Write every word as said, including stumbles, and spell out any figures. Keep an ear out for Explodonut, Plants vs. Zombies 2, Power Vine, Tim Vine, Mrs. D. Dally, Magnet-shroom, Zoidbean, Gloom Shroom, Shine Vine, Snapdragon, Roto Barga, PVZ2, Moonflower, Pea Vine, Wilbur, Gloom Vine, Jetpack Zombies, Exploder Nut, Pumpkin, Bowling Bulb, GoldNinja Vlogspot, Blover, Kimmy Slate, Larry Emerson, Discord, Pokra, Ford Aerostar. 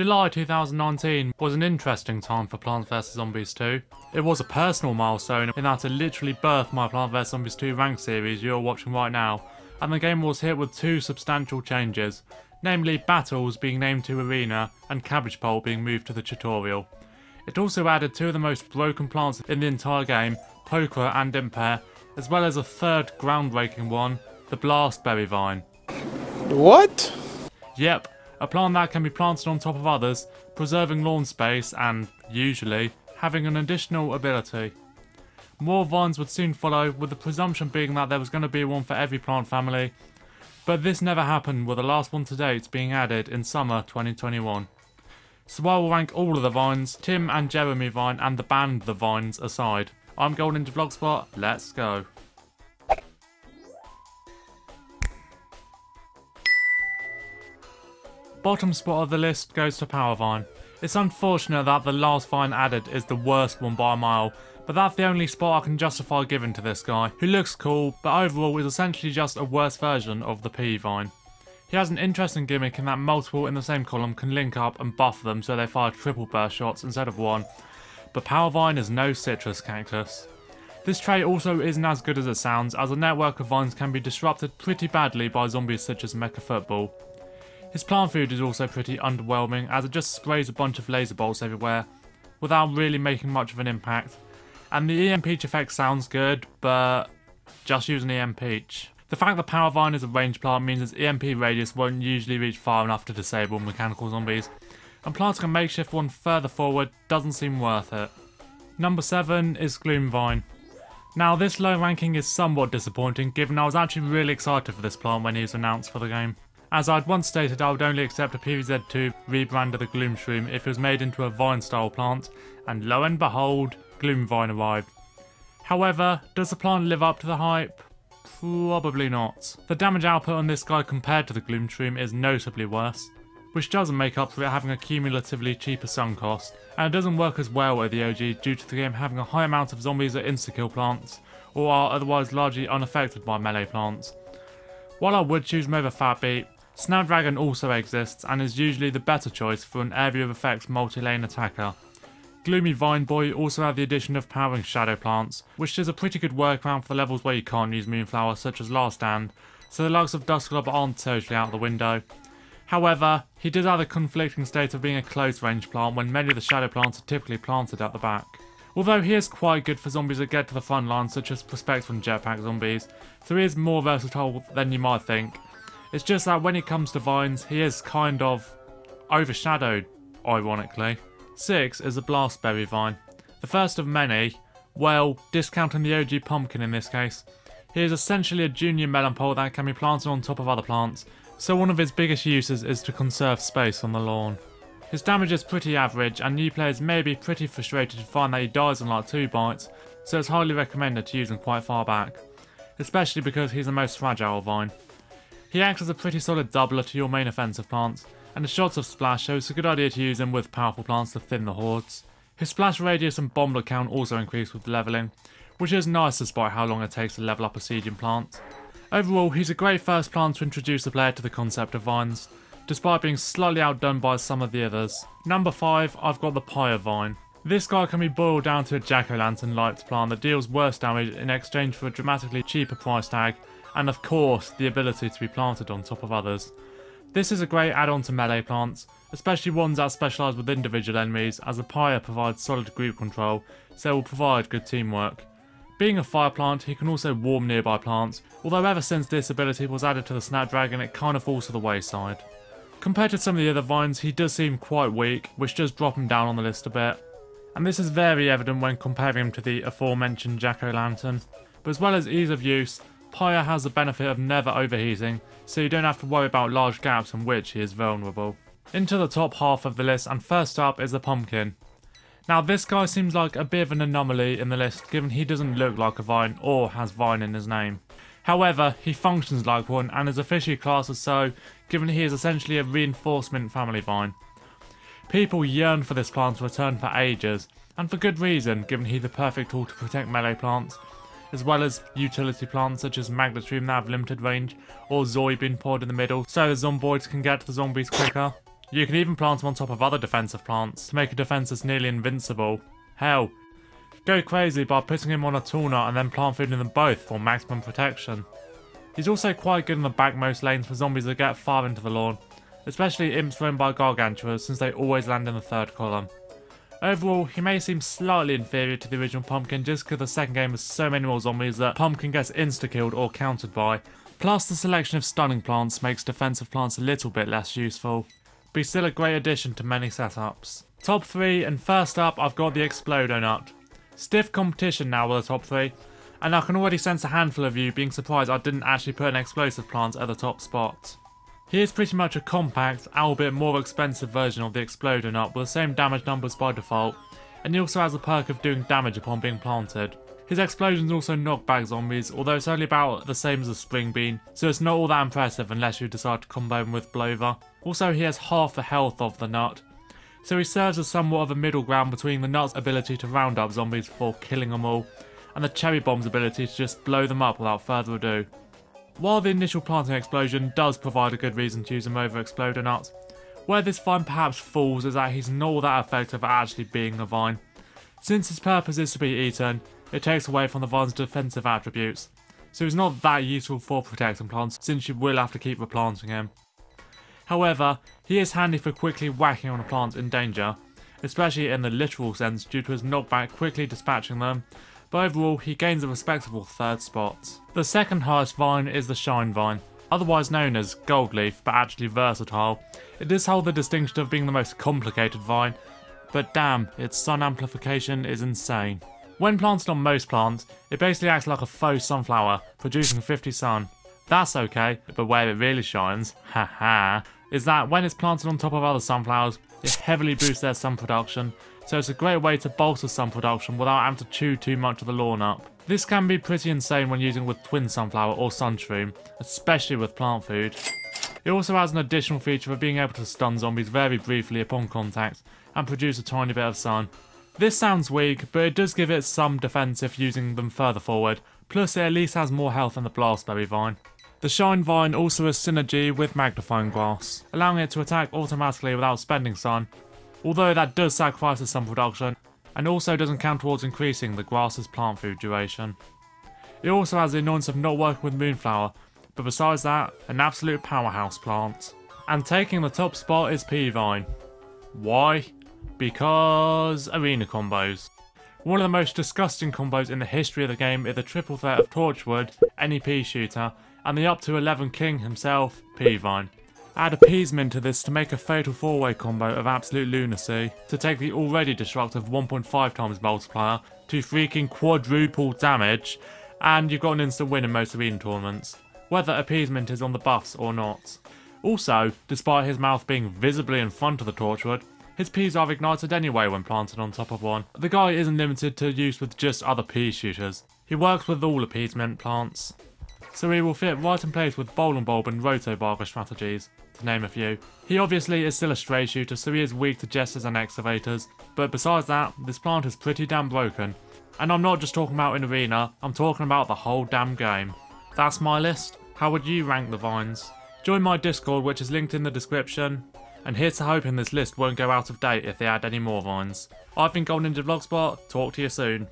July two thousand nineteen was an interesting time for Plants versus Zombies two. It was a personal milestone in that it literally birthed my Plants versus Zombies two ranked series you're watching right now, and the game was hit with two substantial changes, namely Battles being named to Arena and Cabbage Pole being moved to the tutorial. It also added two of the most broken plants in the entire game, Pokra and Impair, as well as a third groundbreaking one, the Blastberry Vine. What? Yep, a plant that can be planted on top of others, preserving lawn space and, usually, having an additional ability. More vines would soon follow, with the presumption being that there was going to be one for every plant family, but this never happened, with the last one to date being added in summer twenty twenty-one. So I will rank all of the vines, Tim and Jeremy Vine and the band The Vines aside. I'm GoldNinja Vlogspot, let's go. Bottom spot of the list goes to Power Vine. It's unfortunate that the last vine added is the worst one by a mile, but that's the only spot I can justify giving to this guy, who looks cool, but overall is essentially just a worse version of the Pea Vine. He has an interesting gimmick in that multiple in the same column can link up and buff them so they fire triple burst shots instead of one, but Power Vine is no citrus cactus. This trait also isn't as good as it sounds, as a network of vines can be disrupted pretty badly by zombies such as Mecha Football. His plant food is also pretty underwhelming, as it just sprays a bunch of laser bolts everywhere without really making much of an impact, and the E M Peach effect sounds good, but just use an E M Peach. The fact that Power Vine is a range plant means its E M P radius won't usually reach far enough to disable mechanical zombies, and planting a makeshift one further forward doesn't seem worth it. Number seven is Gloom Vine. Now this low ranking is somewhat disappointing, given I was actually really excited for this plant when he was announced for the game. As I'd once stated, I would only accept a P V Z two rebrand of the Gloom Shroom if it was made into a vine style plant, and lo and behold, Gloom Vine arrived. However, does the plant live up to the hype? Probably not. The damage output on this guy compared to the Gloom Shroom is notably worse, which doesn't make up for it having a cumulatively cheaper sunk cost, and it doesn't work as well at the O G due to the game having a high amount of zombies that insta-kill plants, or are otherwise largely unaffected by melee plants. While I would choose him over Fat Beat, Snapdragon also exists and is usually the better choice for an area of effects multi-lane attacker. Gloomy Vine Boy also had the addition of powering shadow plants, which is a pretty good workaround for the levels where you can't use Moonflower, such as Last Stand, so the likes of Dusklob aren't totally out the window. However, he did have a conflicting state of being a close range plant when many of the shadow plants are typically planted at the back. Although he is quite good for zombies that get to the front line, such as prospects from Jetpack Zombies, so he is more versatile than you might think. It's just that when it comes to vines, he is kind of overshadowed, ironically. six is the Blastberry Vine, the first of many, well, discounting the O G Pumpkin in this case. He is essentially a junior melon pole that can be planted on top of other plants, so one of his biggest uses is to conserve space on the lawn. His damage is pretty average, and new players may be pretty frustrated to find that he dies in like two bites, so it's highly recommended to use him quite far back, especially because he's the most fragile vine. He acts as a pretty solid doubler to your main offensive plants, and the shots of Splash, so it's a good idea to use him with powerful plants to thin the hordes. His Splash radius and bomblet count also increase with levelling, which is nice despite how long it takes to level up a sieging plant. Overall, he's a great first plant to introduce the player to the concept of vines, despite being slightly outdone by some of the others. Number five, I've got the Pea Vine. This guy can be boiled down to a jack-o'-lantern lights plant that deals worse damage in exchange for a dramatically cheaper price tag, and of course, the ability to be planted on top of others. This is a great add-on to melee plants, especially ones that specialise with individual enemies, as the Pea provides solid group control, so it will provide good teamwork. Being a fire plant, he can also warm nearby plants, although ever since this ability was added to the Snapdragon, it kind of falls to the wayside. Compared to some of the other vines, he does seem quite weak, which does drop him down on the list a bit, and this is very evident when comparing him to the aforementioned jack-o'-lantern, but as well as ease of use, Pea has the benefit of never overheating, so you don't have to worry about large gaps in which he is vulnerable. Into the top half of the list, and first up is the Pumpkin. Now this guy seems like a bit of an anomaly in the list, given he doesn't look like a vine or has vine in his name. However, he functions like one and is officially classed as so, given he is essentially a reinforcement family vine. People yearn for this plant to return for ages, and for good reason, given he's the perfect tool to protect melee plants, as well as utility plants such as Magnet-shroom that have limited range, or Zoidbean pod in the middle so the zomboids can get to the zombies quicker. You can even plant them on top of other defensive plants to make a defense that's nearly invincible. Hell, go crazy by putting him on a tool nut and then plant food in them both for maximum protection. He's also quite good in the backmost lanes for zombies that get far into the lawn, especially imps thrown by Gargantuar since they always land in the third column. Overall, he may seem slightly inferior to the original Pumpkin just because the second game has so many more zombies that Pumpkin gets insta-killed or countered by, plus the selection of stunning plants makes defensive plants a little bit less useful, but still a great addition to many setups. Top three, and first up I've got the Exploder Nut. Stiff competition now with the top three, and I can already sense a handful of you being surprised I didn't actually put an explosive plant at the top spot. Here's pretty much a compact, albeit more expensive version of the Exploder Nut with the same damage numbers by default, and he also has the perk of doing damage upon being planted. His explosions also knock back zombies, although it's only about the same as a Spring Bean, so it's not all that impressive unless you decide to combo him with Blover. Also, he has half the health of the nut, so he serves as somewhat of a middle ground between the nut's ability to round up zombies before killing them all, and the cherry bomb's ability to just blow them up without further ado. While the initial planting explosion does provide a good reason to use him over Explodonut, where this vine perhaps falls is that he's not all that effective at actually being a vine. Since his purpose is to be eaten, it takes away from the vine's defensive attributes, so he's not that useful for protecting plants since you will have to keep replanting him. However, he is handy for quickly whacking on a plant in danger, especially in the literal sense due to his knockback quickly dispatching them, but overall he gains a respectable third spot. The second highest vine is the Shine Vine, otherwise known as Gold Leaf but actually versatile. It does hold the distinction of being the most complicated vine, but damn, its sun amplification is insane. When planted on most plants, it basically acts like a faux sunflower, producing fifty sun. That's okay, but where it really shines, haha, is that when it's planted on top of other sunflowers, it heavily boosts their sun production, so it's a great way to bolster sun production without having to chew too much of the lawn up. This can be pretty insane when using with twin sunflower or sunshroom, especially with plant food. It also has an additional feature of being able to stun zombies very briefly upon contact and produce a tiny bit of sun. This sounds weak, but it does give it some defense if using them further forward, plus it at least has more health than the Blastberry Vine. The Shine Vine also has synergy with Magnifying Glass, allowing it to attack automatically without spending sun, although that does sacrifice the sun production, and also doesn't count towards increasing the grass's plant food duration. It also has the annoyance of not working with Moonflower, but besides that, an absolute powerhouse plant. And taking the top spot is Pea Vine. Why? Because arena combos. One of the most disgusting combos in the history of the game is the triple threat of Torchwood, any Pea Shooter, and the up to eleven king himself, Pea Vine. Add appeasement to this to make a fatal four way combo of absolute lunacy, to take the already destructive one point five times multiplier to freaking quadruple damage, and you've got an instant win in most arena tournaments, whether appeasement is on the buffs or not. Also, despite his mouth being visibly in front of the Torchwood, his peas are ignited anyway when planted on top of one. The guy isn't limited to use with just other Pea Shooters, he works with all appeasement plants, so he will fit right in place with Bowling Bulb and Roto Barga strategies, to name a few. He obviously is still a stray shooter, so he is weak to jesters and excavators, but besides that, this plant is pretty damn broken. And I'm not just talking about in arena, I'm talking about the whole damn game. That's my list. How would you rank the vines? Join my Discord, which is linked in the description, and here's to hoping this list won't go out of date if they add any more vines. I've been GoldNinja Vlogspot, talk to you soon.